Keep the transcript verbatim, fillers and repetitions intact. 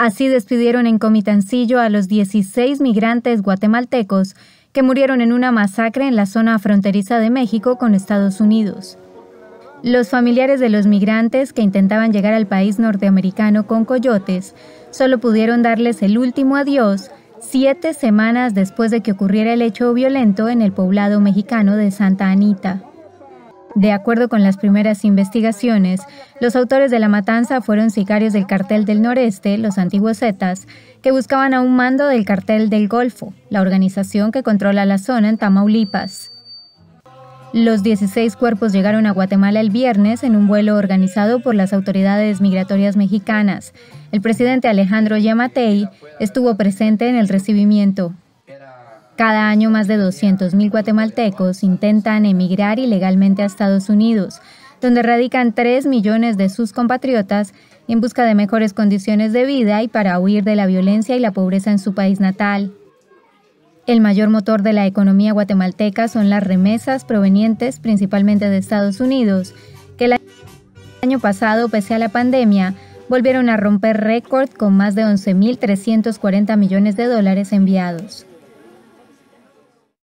Así despidieron en Comitancillo a los dieciséis migrantes guatemaltecos que murieron en una masacre en la zona fronteriza de México con Estados Unidos. Los familiares de los migrantes que intentaban llegar al país norteamericano con coyotes solo pudieron darles el último adiós siete semanas después de que ocurriera el hecho violento en el poblado mexicano de Santa Anita. De acuerdo con las primeras investigaciones, los autores de la matanza fueron sicarios del Cartel del Noreste, los antiguos Zetas, que buscaban a un mando del Cartel del Golfo, la organización que controla la zona en Tamaulipas. Los dieciséis cuerpos llegaron a Guatemala el viernes en un vuelo organizado por las autoridades migratorias mexicanas. El presidente Alejandro Giammattei estuvo presente en el recibimiento. Cada año más de doscientos mil guatemaltecos intentan emigrar ilegalmente a Estados Unidos, donde radican tres millones de sus compatriotas en busca de mejores condiciones de vida y para huir de la violencia y la pobreza en su país natal. El mayor motor de la economía guatemalteca son las remesas provenientes principalmente de Estados Unidos, que el año pasado, pese a la pandemia, volvieron a romper récord con más de once mil trescientos cuarenta millones de dólares enviados.